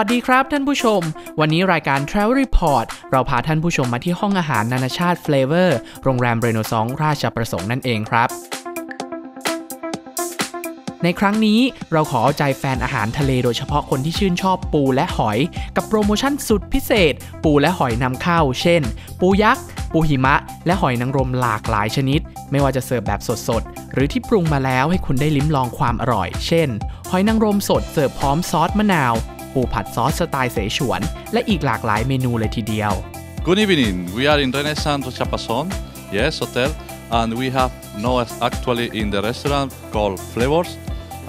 วัสดีครับท่านผู้ชมวันนี้รายการ Travel Report เราพาท่านผู้ชมมาที่ห้องอาหารนานาชาติ Flavor โรงแรม Renaissance ราชประสงค์นั่นเองครับในครั้งนี้เราขอเอาใจแฟนอาหารทะเลโดยเฉพาะคนที่ชื่นชอบปูและหอยกับโปรโมชั่นสุดพิเศษปูและหอยนำเข้าเช่นปูยักษ์ปูหิมะและหอยนางรมหลากหลายชนิดไม่ว่าจะเสิร์ฟแบบสดๆหรือที่ปรุงมาแล้วให้คุณได้ลิ้มลองความอร่อยเช่นหอยนางรมสดเสิร์ฟพร้อมซอสมะนาวปูผัดซอสสไตล์เสฉวนและอีกหลากหลายเมนูเลยทีเดียว Good evening. We are in Renaissance Ratchaprason. Yes, hotel, and we have now actually in the restaurant called Flavor.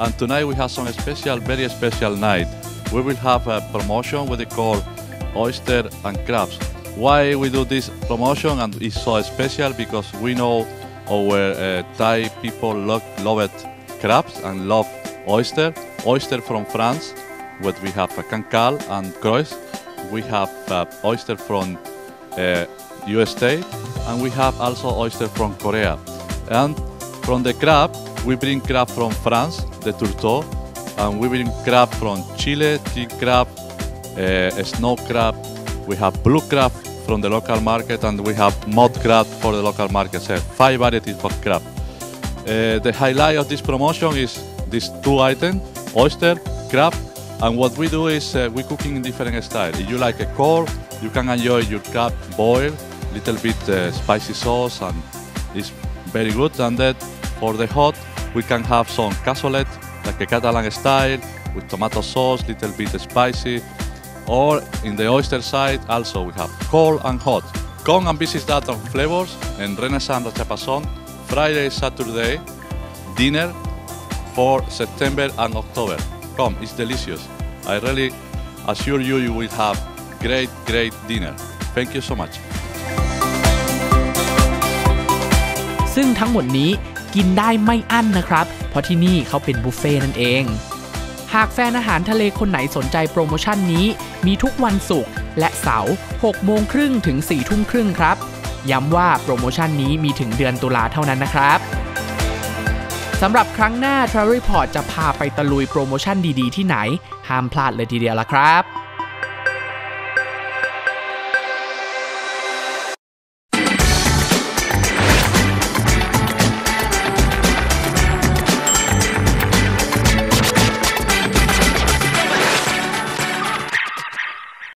And tonight we have some special, very special night. We will have a promotion what they call oyster and crabs. Why we do this promotion and it's so special because we know our Thai people love crabs and love oyster from France.What we have Cancal and Creus, we have oyster from USA, and we have also oyster from Korea. And from the crab, we bring crab from France, the tourteau, and we bring crab from Chile, tea crab, snow crab. We have blue crab from the local market, and we have mud crab for the local market. So 5 varieties of crab. The highlight of this promotion is these 2 items: oyster, crab.And what we do is we cooking in different styles. If you like a cold, you can enjoy your crab boiled, little bit spicy sauce, and it's very good. And then for the hot, we can have some cassolette, like a Catalan style, with tomato sauce, little bit spicy. Or in the oyster side, also we have cold and hot. Come and visit that on Flavors and Renaissance Ratchaprason, Friday, Saturday, dinner for September and October.It's delicious. I really assure you, you will have great, great dinner. Thank you so much. ซึ่งทั้งหมดนี้กินได้ไม่อั้นนะครับเพราะที่นี่เขาเป็นบุฟเฟ่นั่นเองหากแฟนอาหารทะเลคนไหนสนใจโปรโมชั่นนี้มีทุกวันศุกร์และเสาร์ 18:30 น.ถึง 22:30 น.ครับย้ำว่าโปรโมชั่นนี้มีถึงเดือนตุลาเท่านั้นนะครับสำหรับครั้งหน้า Travel Report จะพาไปตะลุยโปรโมชั่นดีๆที่ไหนห้ามพลาดเลยทีเดียวล่ะครับ